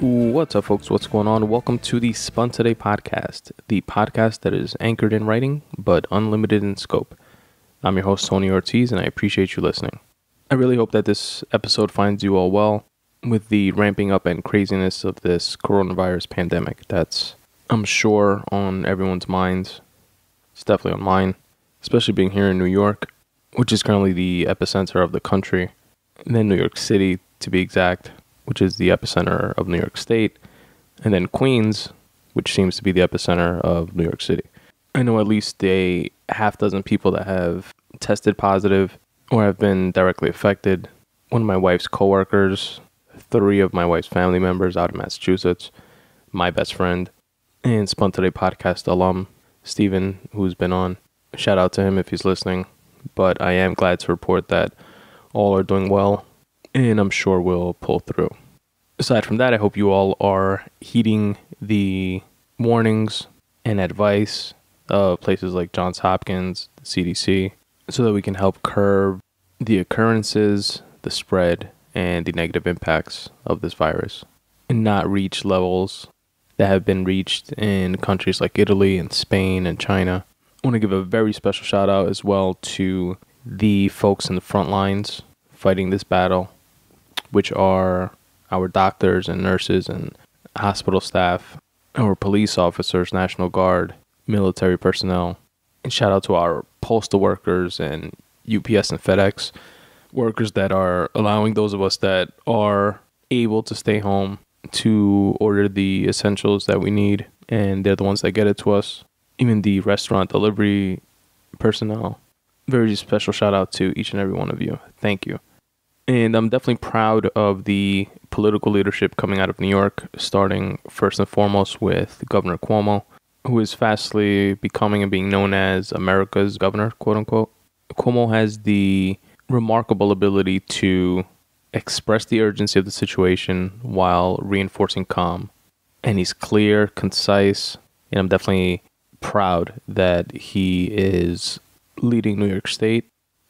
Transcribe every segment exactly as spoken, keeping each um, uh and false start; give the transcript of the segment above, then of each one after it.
What's up, folks? What's going on? Welcome to the Spun Today podcast, the podcast that is anchored in writing, but unlimited in scope. I'm your host, Tony Ortiz, and I appreciate you listening. I really hope that this episode finds you all well with the ramping up and craziness of this coronavirus pandemic that's, I'm sure, on everyone's minds. It's definitely on mine, especially being here in New York, which is currently the epicenter of the country, and then New York City, to be exact, which is the epicenter of New York State, and then Queens, which seems to be the epicenter of New York City. I know at least a half dozen people that have tested positive or have been directly affected. One of my wife's coworkers, three of my wife's family members out in Massachusetts, my best friend, and Spun Today podcast alum, Steven, who's been on. Shout out to him if he's listening. But I am glad to report that all are doing well, and I'm sure we'll pull through. Aside from that, I hope you all are heeding the warnings and advice of places like Johns Hopkins, the C D C, so that we can help curb the occurrences, the spread, and the negative impacts of this virus, and not reach levels that have been reached in countries like Italy and Spain and China. I want to give a very special shout out as well to the folks in the front lines fighting this battle, which are our doctors and nurses and hospital staff, our police officers, National Guard, military personnel, and shout out to our postal workers and U P S and FedEx workers that are allowing those of us that are able to stay home to order the essentials that we need, and they're the ones that get it to us. Even the restaurant delivery personnel. Very special shout out to each and every one of you. Thank you. And I'm definitely proud of the political leadership coming out of New York, starting first and foremost with Governor Cuomo, who is fastly becoming and being known as America's governor, quote unquote. Cuomo has the remarkable ability to express the urgency of the situation while reinforcing calm. And he's clear, concise, and I'm definitely proud that he is leading New York State,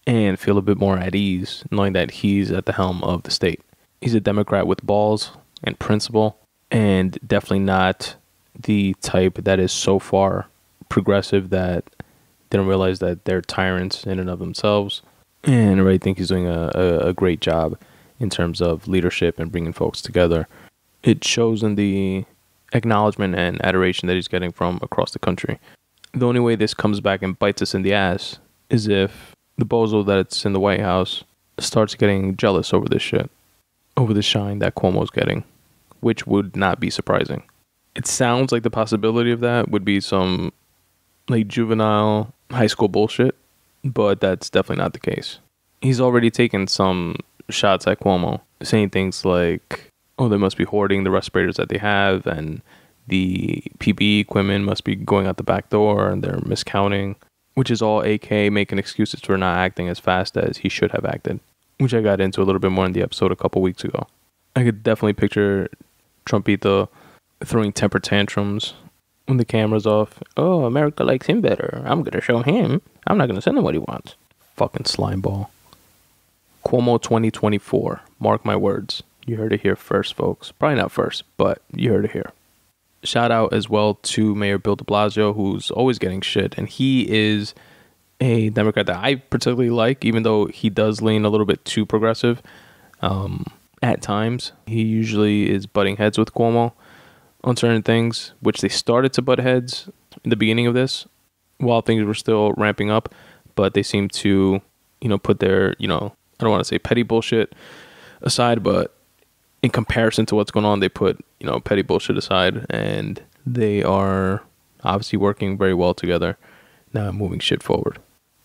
and feel a bit more at ease knowing that he's at the helm of the state. He's a Democrat with balls and principle, and definitely not the type that is so far progressive that they don't realize that they're tyrants in and of themselves. And I really think he's doing a, a, a great job in terms of leadership and bringing folks together. It shows in the acknowledgement and adoration that he's getting from across the country. The only way this comes back and bites us in the ass is if the bozo that's in the White House starts getting jealous over this shit, over the shine that Cuomo's getting, which would not be surprising. It sounds like the possibility of that would be some like juvenile high school bullshit, but that's definitely not the case. He's already taken some shots at Cuomo, saying things like, oh, they must be hoarding the respirators that they have, and the P P E equipment must be going out the back door and they're miscounting, which is all A K making excuses for not acting as fast as he should have acted, which I got into a little bit more in the episode a couple weeks ago. I could definitely picture Trumpito throwing temper tantrums when the camera's off. Oh, America likes him better. I'm going to show him. I'm not going to send him what he wants. Fucking slime ball. Cuomo twenty twenty-four. Mark my words. You heard it here first, folks. Probably not first, but you heard it here. Shout out as well to Mayor Bill de Blasio, who's always getting shit. And he is a Democrat that I particularly like, even though he does lean a little bit too progressive um, at times. He usually is butting heads with Cuomo on certain things, which they started to butt heads in the beginning of this while things were still ramping up. But they seem to, you know, put their, you know, I don't want to say petty bullshit aside, but in comparison to what's going on, they put, you know, petty bullshit aside, and they are obviously working very well together now, moving shit forward.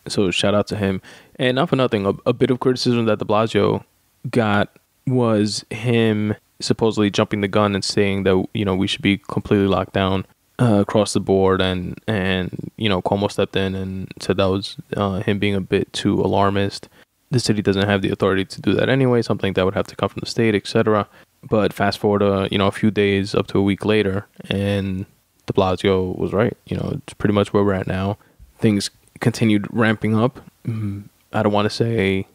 So shout out to him. And not for nothing, a, a bit of criticism that de Blasio got was him supposedly jumping the gun and saying that, you know, we should be completely locked down uh, across the board, and, and, you know, Cuomo stepped in and said that was uh, him being a bit too alarmist. The city doesn't have the authority to do that anyway, something that would have to come from the state, et cetera. But fast forward, uh, you know, a few days up to a week later, and de Blasio was right. You know, it's pretty much where we're at now. Things continued ramping up. I don't want to say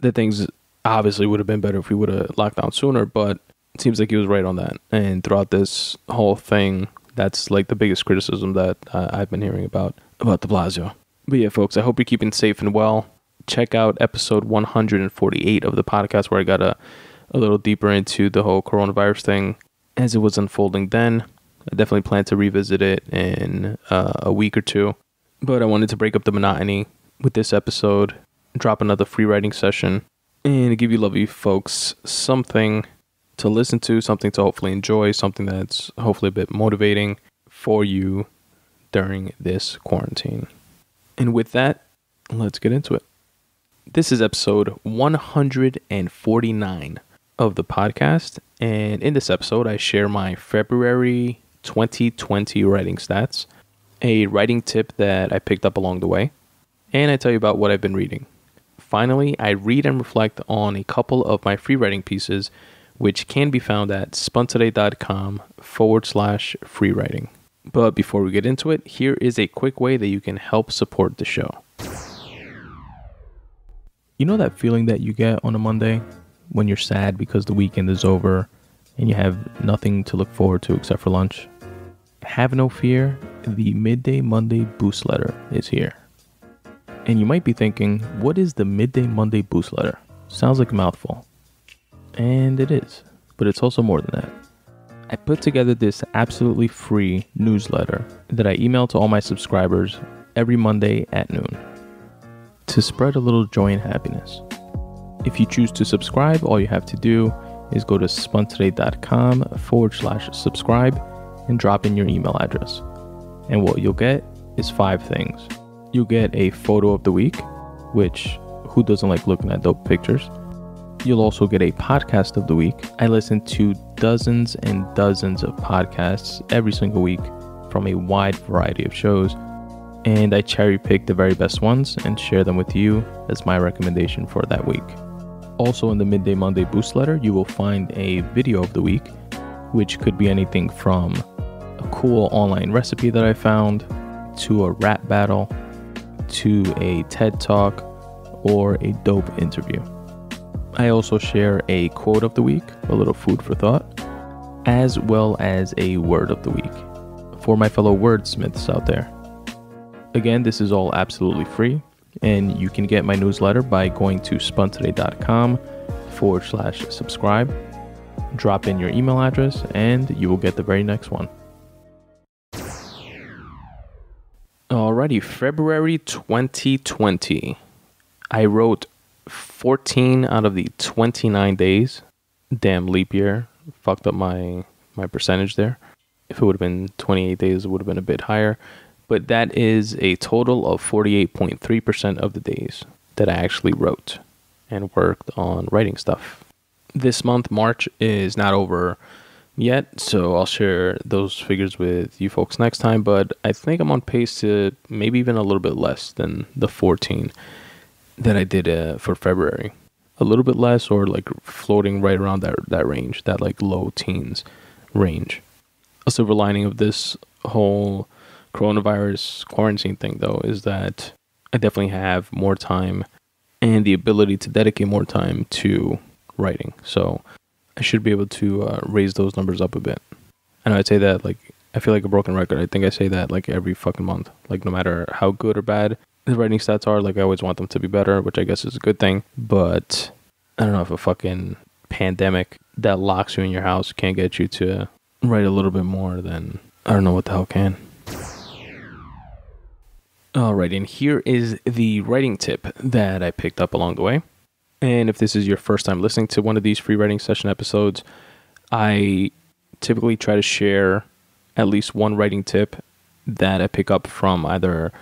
that things obviously would have been better if we would have locked down sooner, but It seems like he was right on that. And throughout this whole thing, that's like the biggest criticism that uh, I've been hearing about, about de Blasio. But yeah, folks, I hope you're keeping safe and well. Check out episode one forty-eight of the podcast where I got a, a little deeper into the whole coronavirus thing as it was unfolding then. I definitely plan to revisit it in uh, a week or two. But I wanted to break up the monotony with this episode, drop another free writing session, and give you lovely folks something to listen to, something to hopefully enjoy, something that's hopefully a bit motivating for you during this quarantine. And with that, let's get into it. This is episode one forty-nine of the podcast. And in this episode, I share my February twenty twenty writing stats, a writing tip that I picked up along the way, and I tell you about what I've been reading. Finally, I read and reflect on a couple of my free writing pieces, which can be found at spun today dot com forward slash free writing. But before we get into it, here is a quick way that you can help support the show. You know that feeling that you get on a Monday when you're sad because the weekend is over and you have nothing to look forward to except for lunch? Have no fear, the Midday Monday Boost Letter is here. And you might be thinking, what is the Midday Monday Boost Letter? Sounds like a mouthful. And it is, but it's also more than that. I put together this absolutely free newsletter that I email to all my subscribers every Monday at noon to spread a little joy and happiness. If you choose to subscribe, all you have to do is go to spun today dot com forward slash subscribe and drop in your email address. And what you'll get is five things. You'll get a photo of the week, which who doesn't like looking at dope pictures? You'll also get a podcast of the week. I listen to dozens and dozens of podcasts every single week from a wide variety of shows, and I cherry pick the very best ones and share them with you as my recommendation for that week. Also in the Midday Monday Boost Letter, you will find a video of the week, which could be anything from a cool online recipe that I found, to a rap battle, to a TED Talk, or a dope interview. I also share a quote of the week, a little food for thought, as well as a word of the week for my fellow wordsmiths out there. Again, this is all absolutely free, and you can get my newsletter by going to spun today dot com forward slash subscribe, drop in your email address, and you will get the very next one. Alrighty, February twenty twenty. I wrote fourteen out of the twenty-nine days. Damn leap year. Fucked up my, my percentage there. If it would have been twenty-eight days, it would have been a bit higher. But that is a total of forty-eight point three percent of the days that I actually wrote and worked on writing stuff. This month, March, is not over yet, so I'll share those figures with you folks next time. But I think I'm on pace to maybe even a little bit less than the fourteen that I did uh, for February. A little bit less, or like floating right around that, that range, that like low teens range. A silver lining of this whole coronavirus quarantine thing, though, is that I definitely have more time and the ability to dedicate more time to writing. So I should be able to uh, raise those numbers up a bit. And I say that, like, I feel like a broken record. I think I say that like every fucking month, like no matter how good or bad the writing stats are, like I always want them to be better, which I guess is a good thing. But I don't know if a fucking pandemic that locks you in your house can't get you to write a little bit more, then I don't know what the hell can. All right, and here is the writing tip that I picked up along the way. And if this is your first time listening to one of these free writing session episodes, I typically try to share at least one writing tip that I pick up from either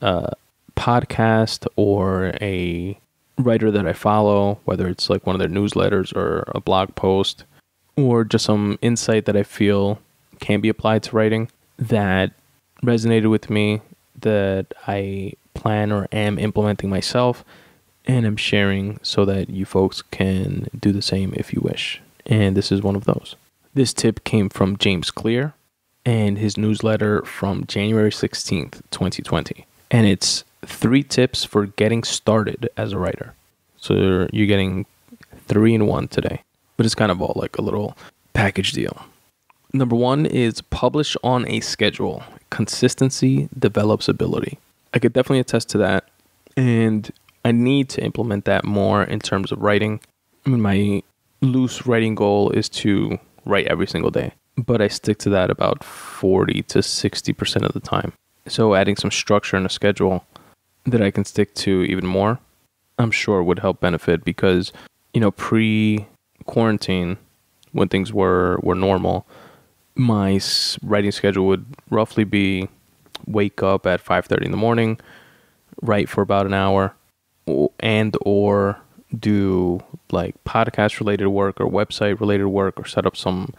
a podcast or a writer that I follow, whether it's like one of their newsletters or a blog post, or just some insight that I feel can be applied to writing that resonated with me, that I plan or am implementing myself, and I'm sharing so that you folks can do the same if you wish. And this is one of those. This tip came from James Clear and his newsletter from January sixteenth, twenty twenty. And it's three tips for getting started as a writer. So you're getting three in one today. But it's kind of all like a little package deal. Number one is publish on a schedule. Consistency develops ability. I could definitely attest to that. And I need to implement that more in terms of writing. I mean, my loose writing goal is to write every single day, but I stick to that about forty to sixty percent of the time. So adding some structure and a schedule that I can stick to even more, I'm sure would help benefit because, you know, pre-quarantine, when things were, were normal, my writing schedule would roughly be wake up at five thirty in the morning, write for about an hour, and or do like podcast related work or website related work or set up some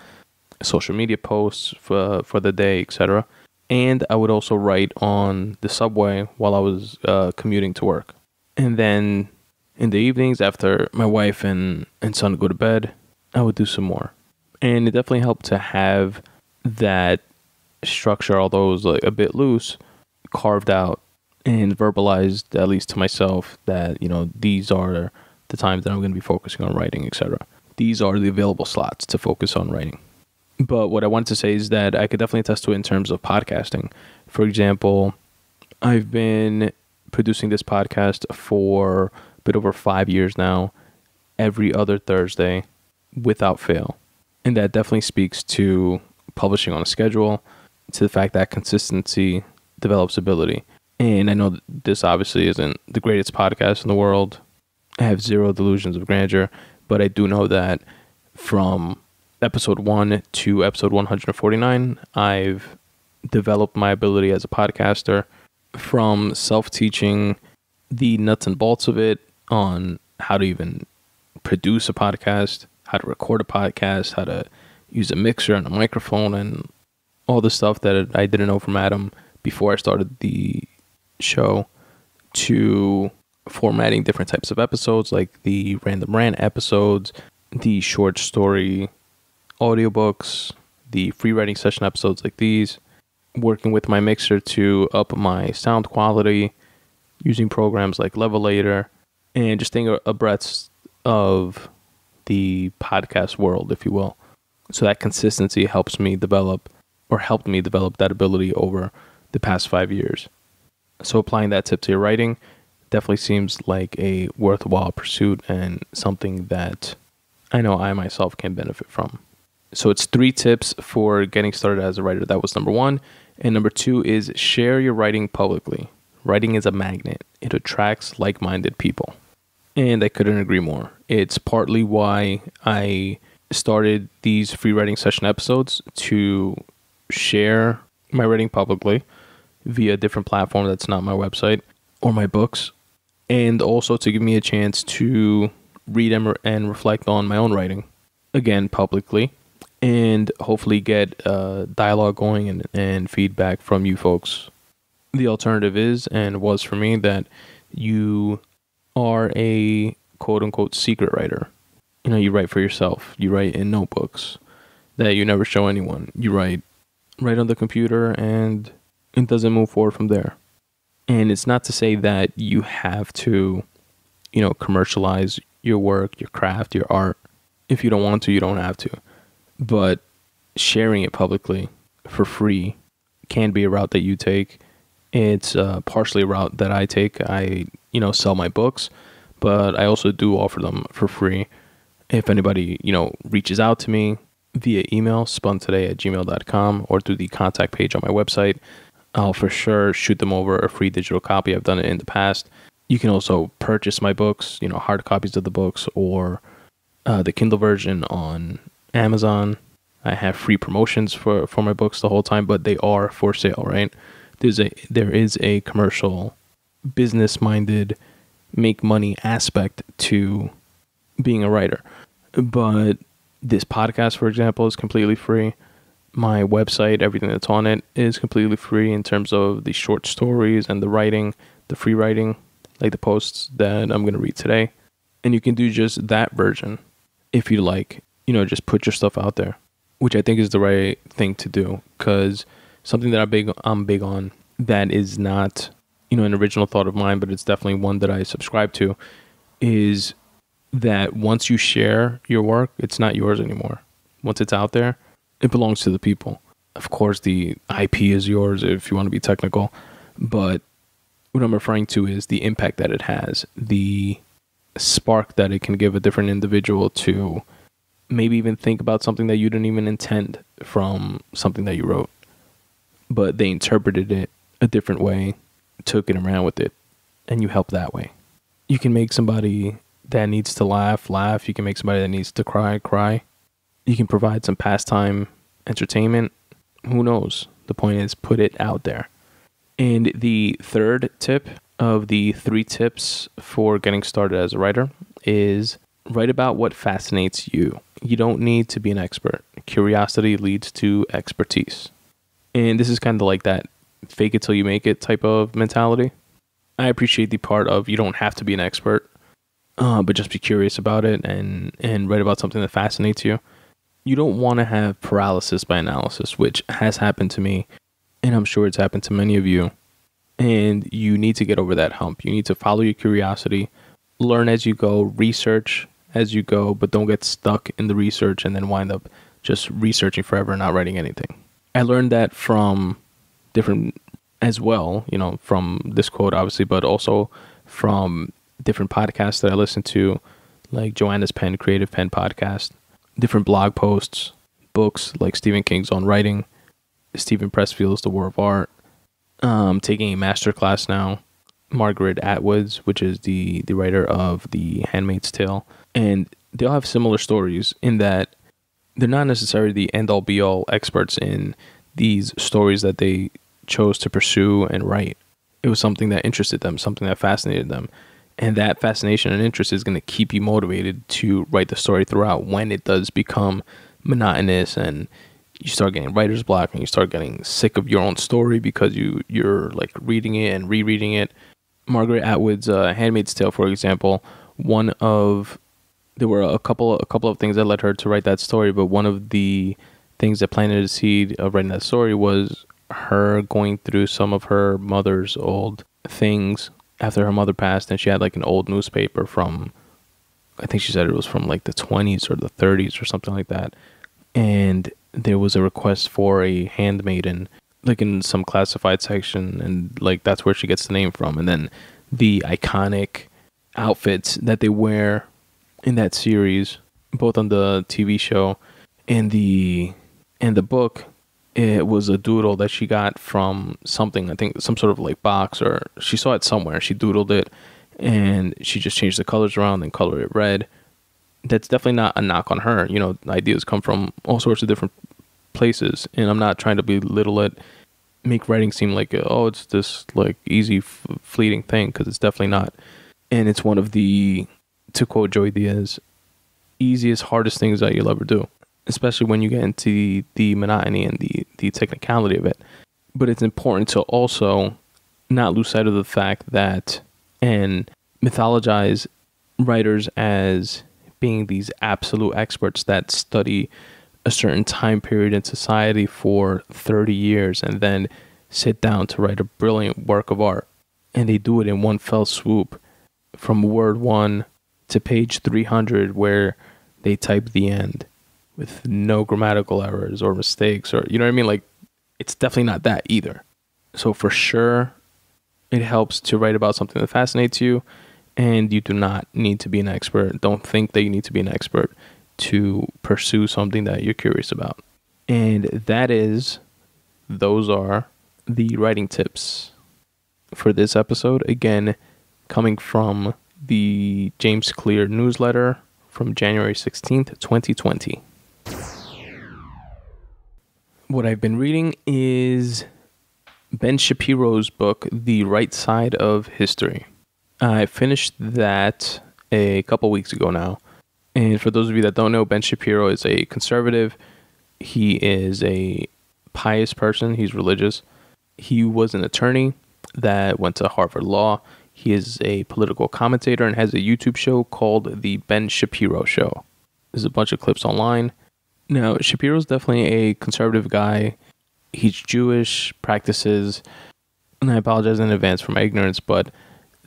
social media posts for, for the day, et cetera. And I would also write on the subway while I was uh, commuting to work. And then in the evenings after my wife and, and son go to bed, I would do some more. And it definitely helped to have that structure, although it was like a bit loose, carved out and verbalized, at least to myself, that, you know, these are the times that I'm going to be focusing on writing, et cetera. These are the available slots to focus on writing. But what I wanted to say is that I could definitely attest to it in terms of podcasting. For example, I've been producing this podcast for a bit over five years now, every other Thursday, without fail. And that definitely speaks to publishing on a schedule, to the fact that consistency develops ability. And I know this obviously isn't the greatest podcast in the world. I have zero delusions of grandeur, but I do know that from episode one to episode one hundred forty-nine, I've developed my ability as a podcaster from self-teaching the nuts and bolts of it on how to even produce a podcast, how to record a podcast, how to use a mixer and a microphone and all the stuff that I didn't know from Adam before I started the show, to formatting different types of episodes like the random rant episodes, the short story audiobooks, the free writing session episodes like these, working with my mixer to up my sound quality, using programs like Levelator, and just staying abreast of the podcast world, if you will. So that consistency helps me develop, or helped me develop that ability over the past five years. So applying that tip to your writing definitely seems like a worthwhile pursuit and something that I know I myself can benefit from. So it's three tips for getting started as a writer. That was number one. And number two is share your writing publicly. Writing is a magnet. It attracts like-minded people. And I couldn't agree more. It's partly why I started these free writing session episodes, to share my writing publicly via a different platform that's not my website or my books, and also to give me a chance to read and reflect on my own writing, again, publicly, and hopefully get uh, dialogue going and, and feedback from you folks. The alternative is, and was for me, that you are a quote-unquote secret writer. You know, you write for yourself. You write in notebooks that you never show anyone. You write right on the computer, and it doesn't move forward from there. And it's not to say that you have to, you know, commercialize your work, your craft, your art. If you don't want to, you don't have to. But sharing it publicly for free can be a route that you take. It's uh, partially a route that I take. I, you know, sell my books, but I also do offer them for free. If anybody, you know, reaches out to me via email, spun today at gmail dot com, or through the contact page on my website, I'll for sure shoot them over a free digital copy. I've done it in the past. You can also purchase my books, you know, hard copies of the books, or uh, the Kindle version on Amazon. I have free promotions for, for my books the whole time, but they are for sale, right? There's a, there is a commercial, business-minded, make money aspect to being a writer. But this podcast, for example, is completely free. My website, everything that's on it, is completely free in terms of the short stories and the writing, the free writing, like the posts that I'm going to read today. And you can do just that version if you like. You know, just put your stuff out there, which I think is the right thing to do, because something that I'm big, I'm big on that is not, you know, an original thought of mine, but it's definitely one that I subscribe to, is that once you share your work, it's not yours anymore. Once it's out there, it belongs to the people. Of course, the I P is yours if you want to be technical, but what I'm referring to is the impact that it has, the spark that it can give a different individual to maybe even think about something that you didn't even intend from something that you wrote, but they interpreted it a different way, took it and ran with it, and you help that way. You can make somebody that needs to laugh, laugh. You can make somebody that needs to cry, cry. You can provide some pastime entertainment. Who knows? The point is, put it out there. And the third tip of the three tips for getting started as a writer is write about what fascinates you. You don't need to be an expert. Curiosity leads to expertise. And this is kind of like that fake it till you make it type of mentality. I appreciate the part of you don't have to be an expert, uh, but just be curious about it and, and write about something that fascinates you. You don't want to have paralysis by analysis, which has happened to me, and I'm sure it's happened to many of you. And you need to get over that hump. You need to follow your curiosity, learn as you go, research as you go, but don't get stuck in the research and then wind up just researching forever and not writing anything. I learned that from different as well, you know, from this quote, obviously, but also from different podcasts that I listen to, like Joanna Penn, Creative Pen Podcast, different blog posts, books like Stephen King's On Writing, Stephen Pressfield's The War of Art. Um, taking a master class now, Margaret Atwood's, which is the, the writer of The Handmaid's Tale. And they all have similar stories in that they're not necessarily the end-all be-all experts in these stories that they chose to pursue and write. It was something that interested them, something that fascinated them. And that fascination and interest is going to keep you motivated to write the story throughout when it does become monotonous and you start getting writer's block and you start getting sick of your own story because you, you're like reading it and rereading it. Margaret Atwood's uh, Handmaid's Tale, for example, one of, there were a couple, a couple of things that led her to write that story, but one of the things that planted a seed of writing that story was her going through some of her mother's old things after her mother passed, and she had like an old newspaper from, I think she said it was from like the twenties or the thirties or something like that. And there was a request for a handmaiden, like in some classified section, and like that's where she gets the name from. And then the iconic outfits that they wear in that series, both on the T V show and the and the book, it was a doodle that she got from something, I think some sort of like box, or she saw it somewhere. She doodled it and she just changed the colors around and colored it red. That's definitely not a knock on her. You know, ideas come from all sorts of different places, and I'm not trying to belittle it, make writing seem like, oh, it's this like easy f fleeting thing, because it's definitely not. And it's one of the, to quote Joey Diaz, easiest, hardest things that you'll ever do, especially when you get into the, the monotony and the, the technicality of it. But it's important to also not lose sight of the fact that, and mythologize writers as being these absolute experts that study a certain time period in society for thirty years and then sit down to write a brilliant work of art. And they do it in one fell swoop from word one to page three hundred, where they type the end with no grammatical errors or mistakes, or, you know what I mean? Like, it's definitely not that either. So for sure, it helps to write about something that fascinates you, and you do not need to be an expert. Don't think that you need to be an expert to pursue something that you're curious about. And that is, those are the writing tips for this episode. Again, coming from the James Clear newsletter from January sixteenth, twenty twenty. What I've been reading is Ben Shapiro's book, The Right Side of History. I finished that a couple weeks ago now. And for those of you that don't know, Ben Shapiro is a conservative. He is a pious person. He's religious. He was an attorney that went to Harvard Law. He is a political commentator and has a YouTube show called The Ben Shapiro Show. There's a bunch of clips online. Now, Shapiro's definitely a conservative guy. He's Jewish, practices, and I apologize in advance for my ignorance, but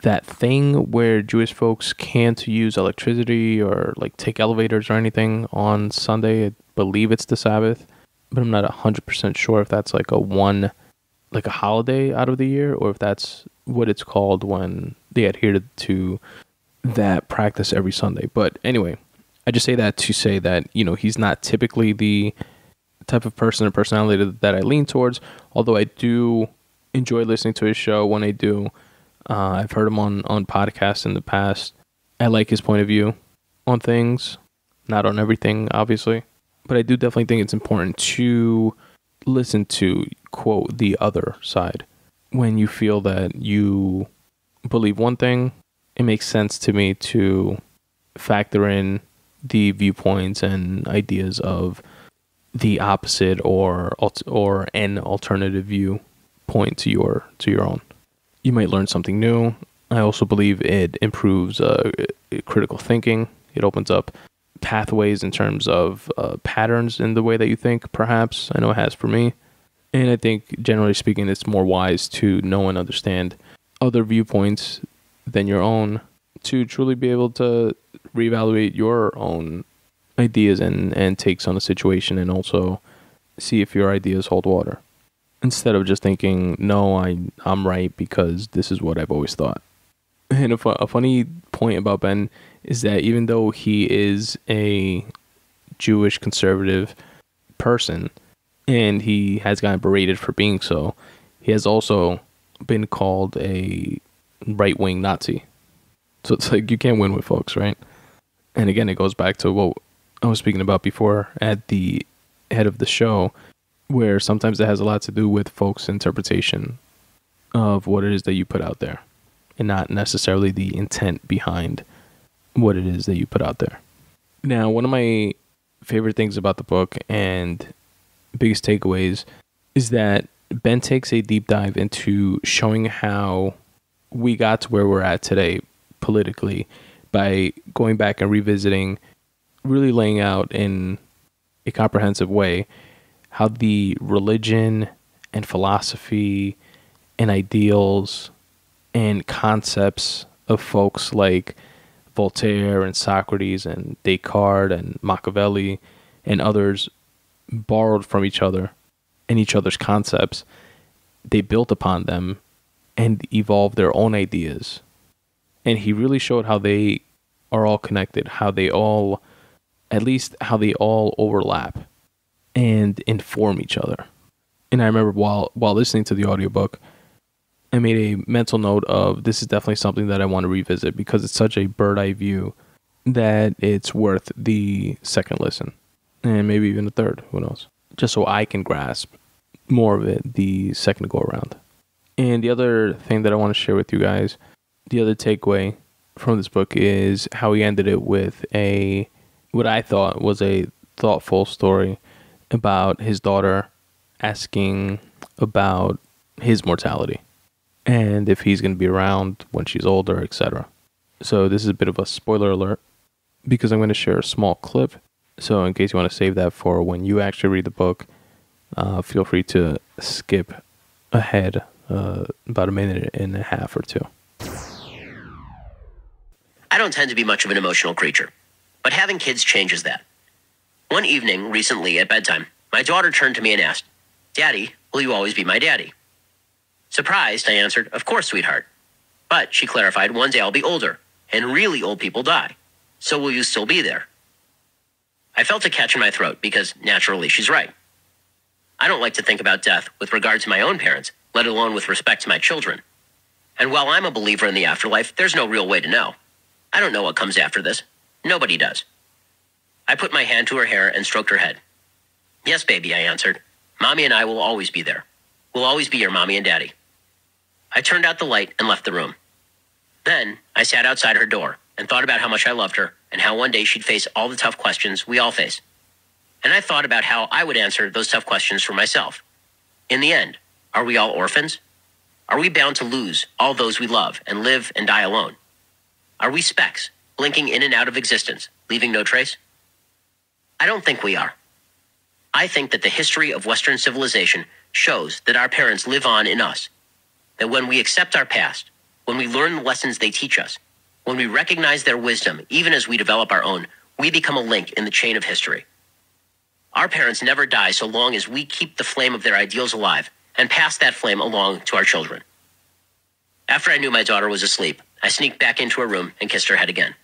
that thing where Jewish folks can't use electricity or like take elevators or anything on Sunday. I believe it's the Sabbath, but I'm not one hundred percent sure if that's like a one, like a holiday out of the year, or if that's what it's called when they adhere to that practice every Sunday. But anyway, I just say that to say that, you know, he's not typically the type of person or personality that I lean towards, although I do enjoy listening to his show when I do. Uh, I've heard him on, on podcasts in the past. I like his point of view on things, not on everything, obviously. But I do definitely think it's important to listen to, quote, the other side. When you feel that you believe one thing, it makes sense to me to factor in the viewpoints and ideas of the opposite or or an alternative viewpoint to your to your own. You might learn something new. I also believe it improves uh, critical thinking. It opens up pathways in terms of uh, patterns in the way that you think, perhaps. I know it has for me. And I think, generally speaking, it's more wise to know and understand other viewpoints than your own to truly be able to reevaluate your own ideas and, and takes on a situation, and also see if your ideas hold water. Instead of just thinking, no, I, I'm right because this is what I've always thought. And a, fu- a funny point about Ben is that even though he is a Jewish conservative person and he has gotten berated for being so, he has also been called a right-wing Nazi. So it's like, you can't win with folks, right? And again, it goes back to what I was speaking about before at the head of the show, where sometimes it has a lot to do with folks' interpretation of what it is that you put out there and not necessarily the intent behind what it is that you put out there. Now, one of my favorite things about the book and biggest takeaways is that Ben takes a deep dive into showing how we got to where we're at today politically by going back and revisiting, really laying out in a comprehensive way how the religion and philosophy and ideals and concepts of folks like Voltaire and Socrates and Descartes and Machiavelli and others borrowed from each other and each other's concepts. They built upon them and evolved their own ideas. And he really showed how they are all connected, how they all, at least how they all overlap and inform each other. And I remember while while listening to the audiobook, I made a mental note of this is definitely something that I want to revisit because it's such a bird's-eye view that it's worth the second listen and maybe even a third, who knows, just so I can grasp more of it the second go around. And the other thing that I want to share with you guys, the other takeaway from this book, is how he ended it with a what I thought was a thoughtful story about his daughter asking about his mortality and if he's going to be around when she's older, et cetera. So this is a bit of a spoiler alert because I'm going to share a small clip. So in case you want to save that for when you actually read the book, uh, feel free to skip ahead uh, about a minute and a half or two. I don't tend to be much of an emotional creature, but having kids changes that. One evening, recently at bedtime, my daughter turned to me and asked, "Daddy, will you always be my daddy?" Surprised, I answered, "Of course, sweetheart." But she clarified, "One day I'll be older, and really old people die. So will you still be there?" I felt a catch in my throat because, naturally, she's right. I don't like to think about death with regard to my own parents, let alone with respect to my children. And while I'm a believer in the afterlife, there's no real way to know. I don't know what comes after this. Nobody does. I put my hand to her hair and stroked her head. "Yes, baby," I answered. "Mommy and I will always be there. We'll always be your mommy and daddy." I turned out the light and left the room. Then I sat outside her door and thought about how much I loved her and how one day she'd face all the tough questions we all face. And I thought about how I would answer those tough questions for myself. In the end, are we all orphans? Are we bound to lose all those we love and live and die alone? Are we specks, blinking in and out of existence, leaving no trace? I don't think we are. I think that the history of Western civilization shows that our parents live on in us, that when we accept our past, when we learn the lessons they teach us, when we recognize their wisdom, even as we develop our own, we become a link in the chain of history. Our parents never die so long as we keep the flame of their ideals alive and pass that flame along to our children. After I knew my daughter was asleep, I sneaked back into her room and kissed her head again.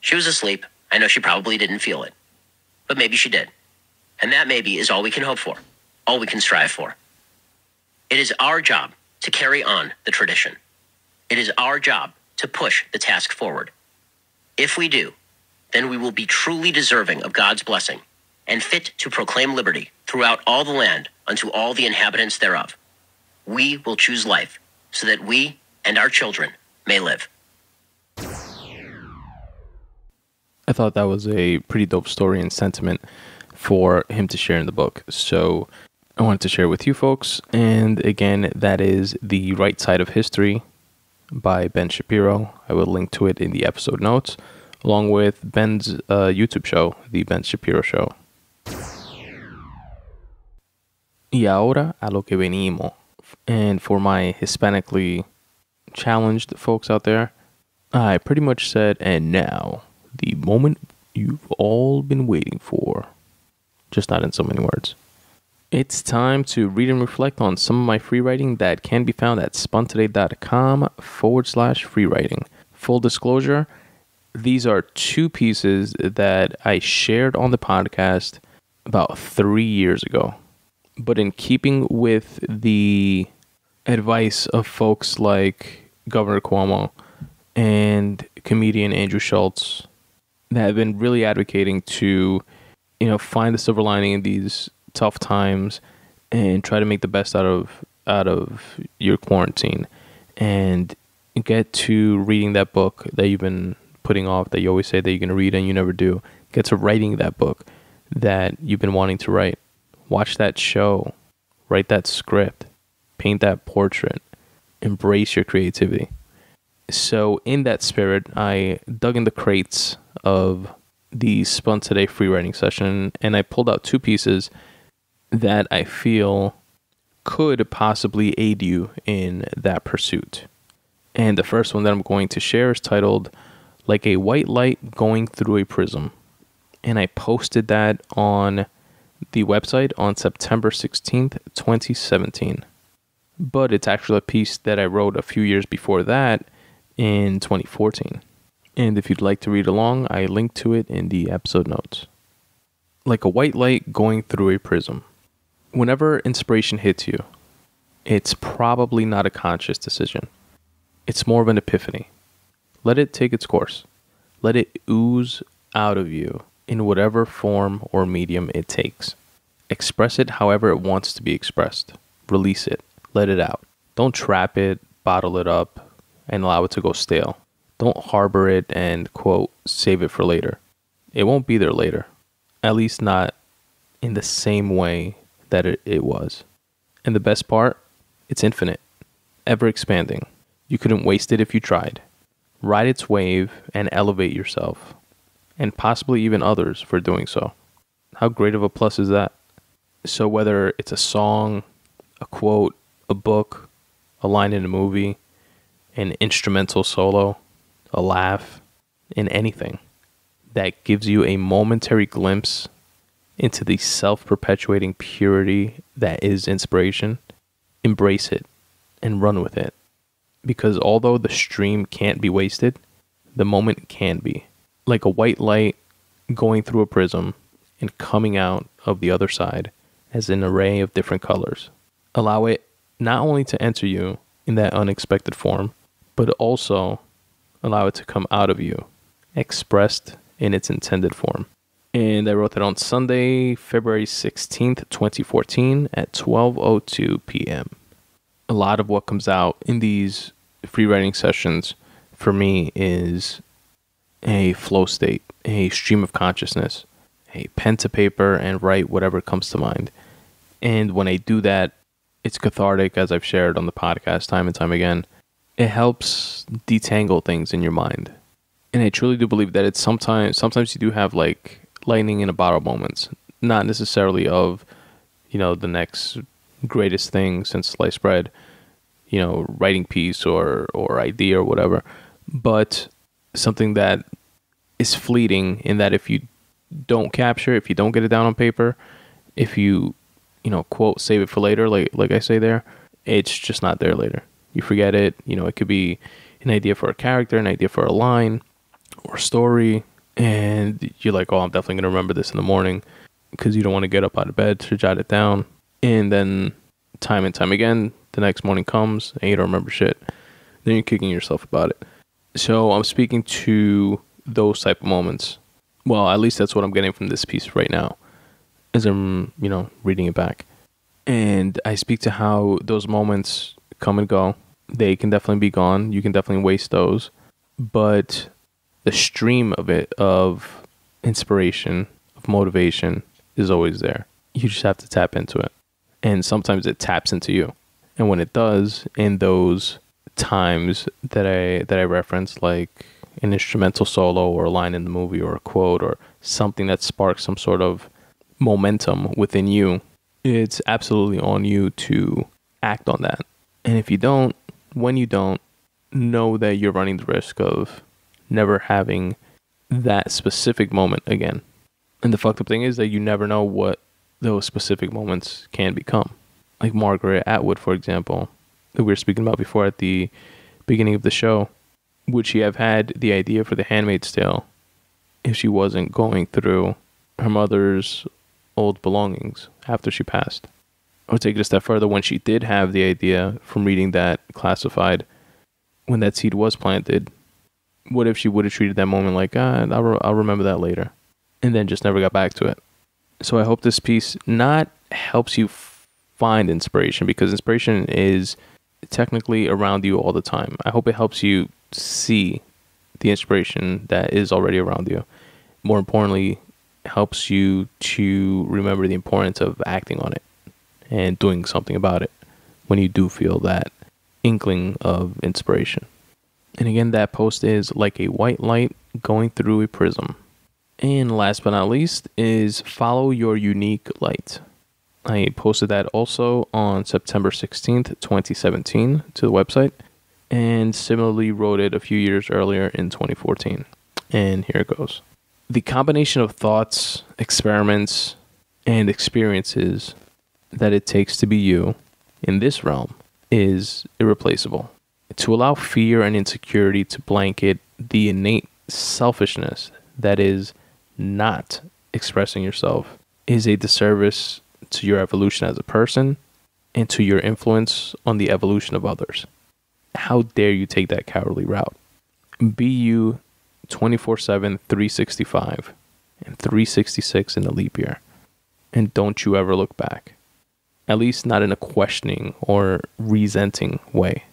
She was asleep. I know she probably didn't feel it, but maybe she did. And that maybe is all we can hope for, all we can strive for. It is our job to carry on the tradition. It is our job to push the task forward. If we do, then we will be truly deserving of God's blessing and fit to proclaim liberty throughout all the land unto all the inhabitants thereof. We will choose life so that we and our children may live. I thought that was a pretty dope story and sentiment for him to share in the book. So I wanted to share with you folks. And again, that is The Right Side of History by Ben Shapiro. I will link to it in the episode notes, along with Ben's uh, YouTube show, The Ben Shapiro Show. Y ahora a lo que venimos. And for my Hispanically challenged folks out there, I pretty much said, and now, the moment you've all been waiting for. Just not in so many words. It's time to read and reflect on some of my free writing that can be found at spun today dot com forward slash free writing. Full disclosure, these are two pieces that I shared on the podcast about three years ago. But in keeping with the advice of folks like Governor Cuomo and comedian Andrew Schultz that have been really advocating to, you know, find the silver lining in these tough times and try to make the best out of out of your quarantine, and get to reading that book that you've been putting off, that you always say that you're going to read and you never do. Get to writing that book that you've been wanting to write. Watch that show, write that script, paint that portrait, embrace your creativity. So in that spirit, I dug in the crates of the Spun Today free writing session, and I pulled out two pieces that I feel could possibly aid you in that pursuit. And the first one that I'm going to share is titled Like a White Light Going Through a Prism. And I posted that on the website on September sixteenth, twenty seventeen. But it's actually a piece that I wrote a few years before that in twenty fourteen. And if you'd like to read along, I link to it in the episode notes. Like a white light going through a prism. Whenever inspiration hits you, it's probably not a conscious decision. It's more of an epiphany. Let it take its course. Let it ooze out of you in whatever form or medium it takes. Express it however it wants to be expressed. Release it. Let it out. Don't trap it, bottle it up, and allow it to go stale. Don't harbor it and, quote, save it for later. It won't be there later. At least not in the same way that it, it was. And the best part, it's infinite, ever expanding. You couldn't waste it if you tried. Ride its wave and elevate yourself, and possibly even others for doing so. How great of a plus is that? So whether it's a song, a quote, a book, a line in a movie, an instrumental solo, a laugh, in anything that gives you a momentary glimpse into the self-perpetuating purity that is inspiration, embrace it and run with it. Because although the stream can't be wasted, the moment can be. Like a white light going through a prism and coming out of the other side as an array of different colors. Allow it not only to enter you in that unexpected form, but also allow it to come out of you, expressed in its intended form. And I wrote that on Sunday, February sixteenth, twenty fourteen at twelve oh two p.m. A lot of what comes out in these free writing sessions for me is a flow state, a stream of consciousness, a pen to paper and write whatever comes to mind. And when I do that, it's cathartic, as I've shared on the podcast time and time again. It helps detangle things in your mind. And I truly do believe that it's sometimes, sometimes you do have like lightning in a bottle moments, not necessarily of, you know, the next greatest thing since sliced bread. you know, writing piece or, or idea or whatever, but something that is fleeting in that if you don't capture it, if you don't get it down on paper, if you, you know, quote, save it for later, like like I say there, it's just not there later. You forget it. You know, it could be an idea for a character, an idea for a line or story. And you're like, oh, I'm definitely going to remember this in the morning, because you don't want to get up out of bed to jot it down. And then time and time again, the next morning comes and you don't remember shit. Then you're kicking yourself about it. So I'm speaking to those type of moments. Well, at least that's what I'm getting from this piece right now as I'm, you know, reading it back. And I speak to how those moments come and go. They can definitely be gone. You can definitely waste those. But the stream of it, of inspiration, of motivation, is always there. You just have to tap into it. And sometimes it taps into you. And when it does, in those times that I that I reference, like an instrumental solo or a line in the movie or a quote or something that sparks some sort of momentum within you, it's absolutely on you to act on that. And if you don't, when you don't, know that you're running the risk of never having that specific moment again. And the fucked up thing is that you never know what those specific moments can become. Like Margaret Atwood, for example, that we were speaking about before at the beginning of the show. Would she have had the idea for The Handmaid's Tale if she wasn't going through her mother's old belongings after she passed? Or take it a step further, when she did have the idea from reading that classified, when that seed was planted, what if she would have treated that moment like, ah, I'll, re- I'll remember that later, and then just never got back to it? So I hope this piece not helps you f- find inspiration, because inspiration is technically around you all the time. I hope it helps you see the inspiration that is already around you. More importantly, helps you to remember the importance of acting on it and doing something about it when you do feel that inkling of inspiration. And again, that post is Like a White Light Going Through a Prism. And last but not least is Follow Your Unique Light. I posted that also on September sixteenth, twenty seventeen to the website, and similarly wrote it a few years earlier in twenty fourteen. And here it goes. The combination of thoughts, experiments, and experiences that it takes to be you in this realm is irreplaceable. To allow fear and insecurity to blanket the innate selfishness that is not expressing yourself is a disservice to your evolution as a person and to your influence on the evolution of others. How dare you take that cowardly route? Be you twenty-four seven, three sixty-five and three sixty-six in a leap year. And don't you ever look back. At least not in a questioning or resenting way.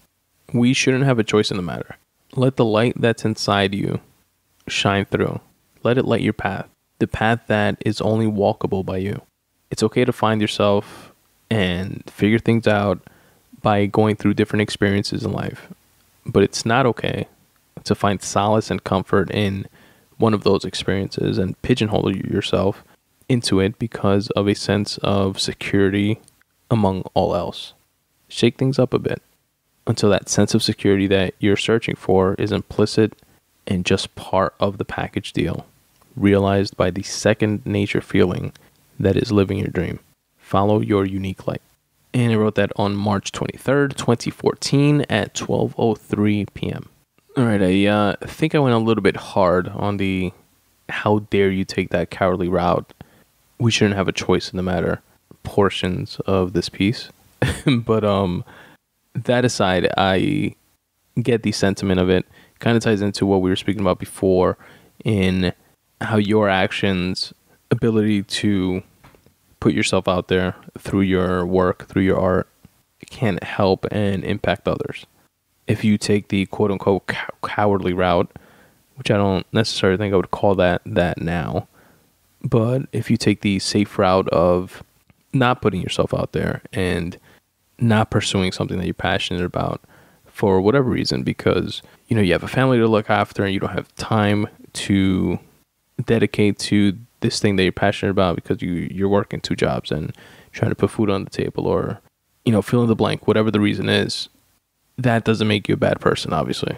We shouldn't have a choice in the matter. Let the light that's inside you shine through. Let it light your path, the path that is only walkable by you. It's okay to find yourself and figure things out by going through different experiences in life. But it's not okay to find solace and comfort in one of those experiences and pigeonhole yourself into it because of a sense of security among all else. Shake things up a bit until that sense of security that you're searching for is implicit and just part of the package deal, realized by the second nature feeling that is living your dream. Follow your unique light. And I wrote that on March twenty-third, twenty fourteen at twelve oh three p.m. All right, I uh, think I went a little bit hard on the how dare you take that cowardly route, we shouldn't have a choice in the matter portions of this piece. But um, that aside, I get the sentiment of it. Kind of ties into what we were speaking about before in how your actions, ability to put yourself out there through your work, through your art, can help and impact others. If you take the quote-unquote cow- cowardly route, which I don't necessarily think I would call that that now, but if you take the safe route of not putting yourself out there and not pursuing something that you're passionate about for whatever reason, because, you know, you have a family to look after and you don't have time to dedicate to this thing that you're passionate about because you, you're working two jobs and trying to put food on the table, or, you know, fill in the blank, whatever the reason is, that doesn't make you a bad person, obviously.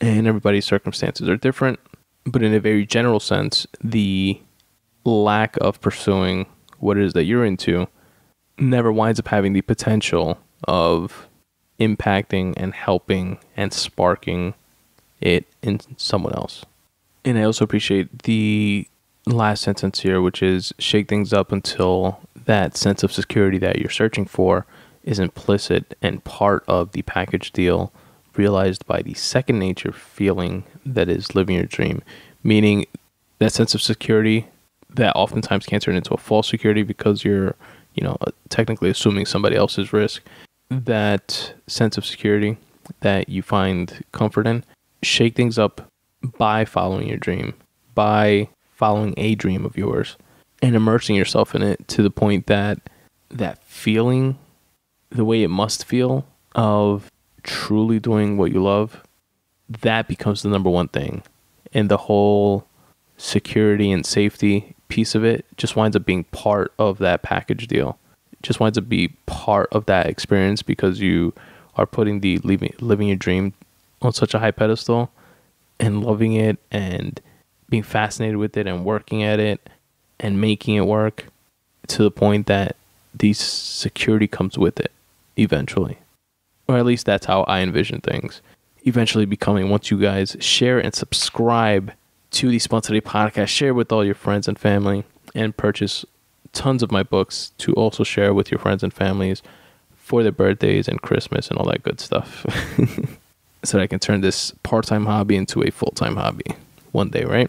And everybody's circumstances are different. But in a very general sense, the lack of pursuing what it is that you're into never winds up having the potential of impacting and helping and sparking it in someone else. And I also appreciate the last sentence here, which is shake things up until that sense of security that you're searching for is implicit and part of the package deal realized by the second nature feeling that is living your dream. Meaning that sense of security that oftentimes can turn into a false security because you're, you know, technically assuming somebody else's risk. That sense of security that you find comfort in, shake things up by following your dream, by following a dream of yours and immersing yourself in it to the point that that feeling, the way it must feel of truly doing what you love, that becomes the number one thing. And the whole security and safety piece of it just winds up being part of that package deal. It just winds up being part of that experience because you are putting the living, living your dream on such a high pedestal and loving it and being fascinated with it and working at it and making it work to the point that the security comes with it eventually. Or at least that's how I envision things eventually becoming once you guys share and subscribe to the Spun Today podcast, share with all your friends and family, and purchase tons of my books to also share with your friends and families for their birthdays and Christmas and all that good stuff. So that I can turn this part-time hobby into a full-time hobby one day, right?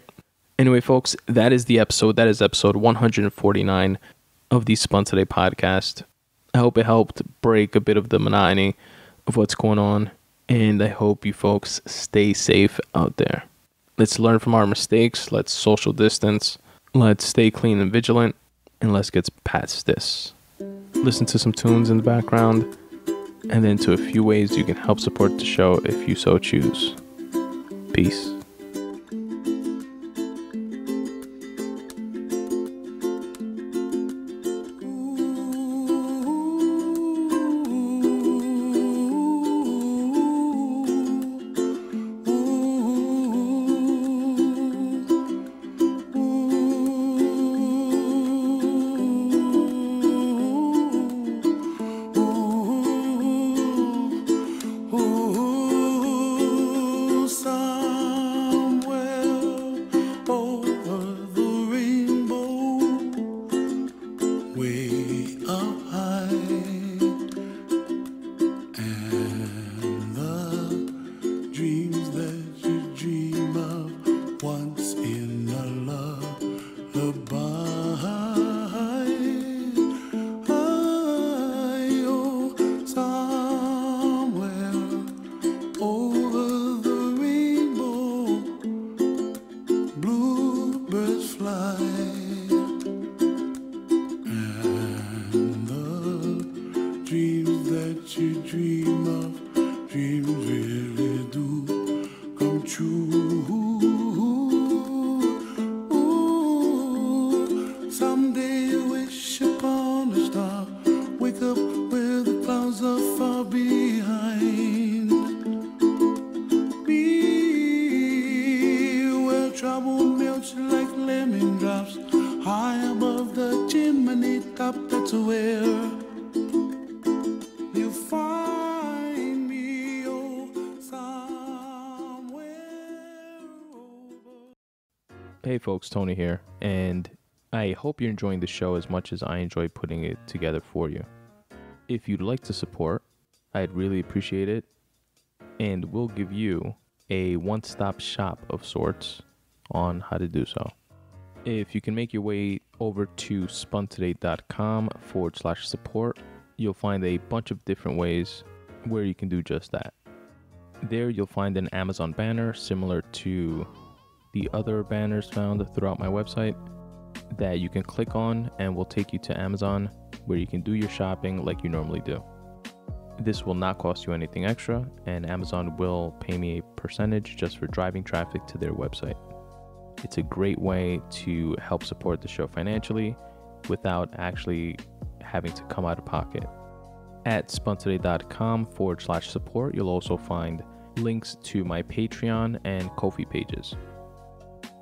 Anyway, folks, that is the episode. That is episode one forty-nine of the Spun Today podcast. I hope it helped break a bit of the monotony of what's going on, and I hope you folks stay safe out there. Let's learn from our mistakes. Let's social distance. Let's stay clean and vigilant, and let's get past this. Listen to some tunes in the background, and then to a few ways you can help support the show if you so choose. Peace. Hey folks, Tony here, and I hope you're enjoying the show as much as I enjoy putting it together for you. If you'd like to support, I'd really appreciate it, and we'll give you a one-stop shop of sorts on how to do so. If you can make your way over to spun today dot com forward slash support, you'll find a bunch of different ways where you can do just that. There you'll find an Amazon banner similar to the other banners found throughout my website that you can click on and will take you to Amazon where you can do your shopping like you normally do. This will not cost you anything extra, and Amazon will pay me a percentage just for driving traffic to their website. It's a great way to help support the show financially without actually having to come out of pocket. at spun today dot com forward slash support. You'll also find links to my Patreon and Ko-fi pages.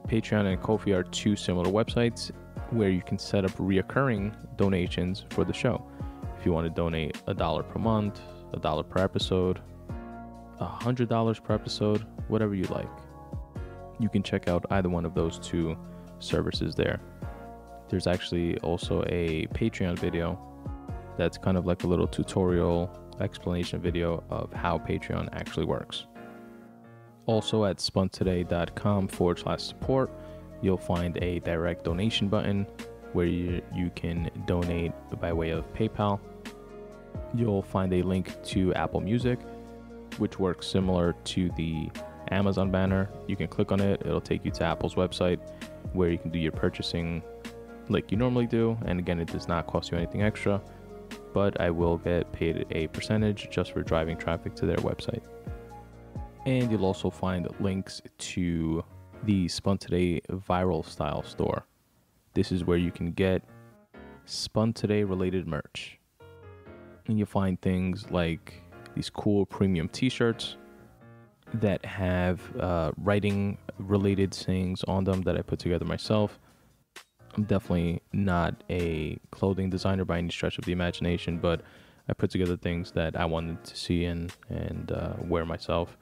Patreon and Ko-fi are two similar websites where you can set up reoccurring donations for the show. If you want to donate a dollar per month, a dollar per episode, a hundred dollars per episode, whatever you like, you can check out either one of those two services there. There's actually also a Patreon video that's kind of like a little tutorial explanation video of how Patreon actually works. Also at spun today dot com forward slash support, you'll find a direct donation button where you, you can donate by way of PayPal. You'll find a link to Apple Music, which works similar to the Amazon banner. You can click on it. It'll take you to Apple's website where you can do your purchasing like you normally do. And again, it does not cost you anything extra, but I will get paid a percentage just for driving traffic to their website. And you'll also find links to the Spun Today Viral Style Store. This is where you can get Spun Today related merch. And you'll find things like these cool premium t-shirts that have uh, writing related sayings on them that I put together myself. I'm definitely not a clothing designer by any stretch of the imagination, but I put together things that I wanted to see and, and uh, wear myself.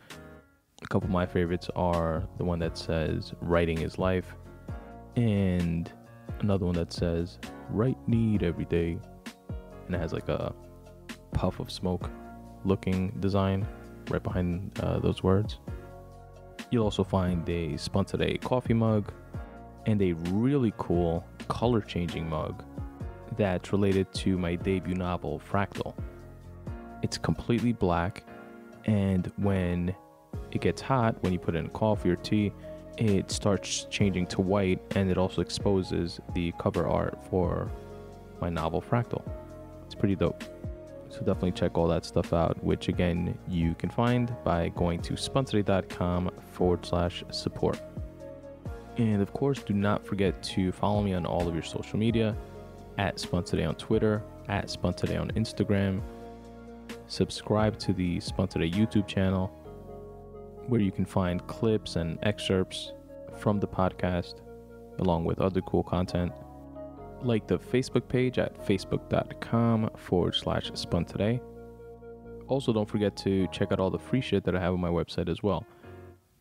A couple of my favorites are the one that says writing is life, and another one that says right need every day, and it has like a puff of smoke looking design right behind uh, those words. You'll also find a Spun Today coffee mug and a really cool color changing mug that's related to my debut novel Fractal. It's completely black, and when it gets hot, when you put it in coffee or tea, it starts changing to white, and it also exposes the cover art for my novel Fractal. It's pretty dope. So definitely check all that stuff out, which again, you can find by going to spun today dot com forward slash support. And of course, do not forget to follow me on all of your social media, at Spun Today on Twitter, at Spun Today on Instagram. Subscribe to the Spun Today YouTube channel, where you can find clips and excerpts from the podcast, along with other cool content. Like the Facebook page at facebook dot com forward slash spun today. Also, don't forget to check out all the free shit that I have on my website as well.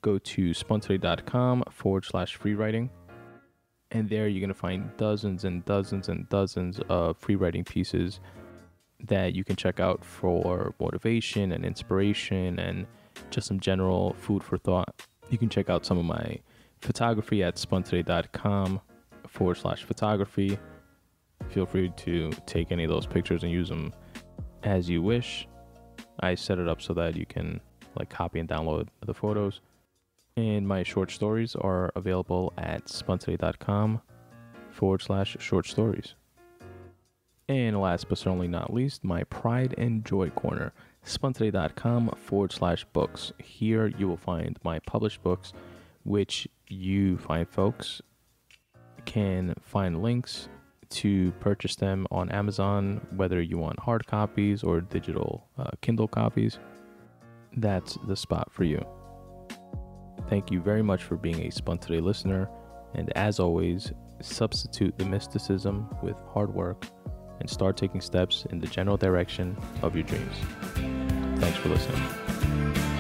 Go to spun today dot com forward slash free writing, and there you're going to find dozens and dozens and dozens of free writing pieces that you can check out for motivation and inspiration and just some general food for thought. You can check out some of my photography at spun today dot com forward slash photography. Feel free to take any of those pictures and use them as you wish. I set it up so that you can like copy and download the photos. And my short stories are available at spun today dot com forward slash short stories. And last but certainly not least, my pride and joy corner, spun today dot com forward slash books. Here you will find my published books, which you fine folks can find links to purchase them on Amazon, whether you want hard copies or digital uh, Kindle copies. That's the spot for you. Thank you very much for being a Spun Today listener, and as always, substitute the mysticism with hard work and start taking steps in the general direction of your dreams. Thanks for listening.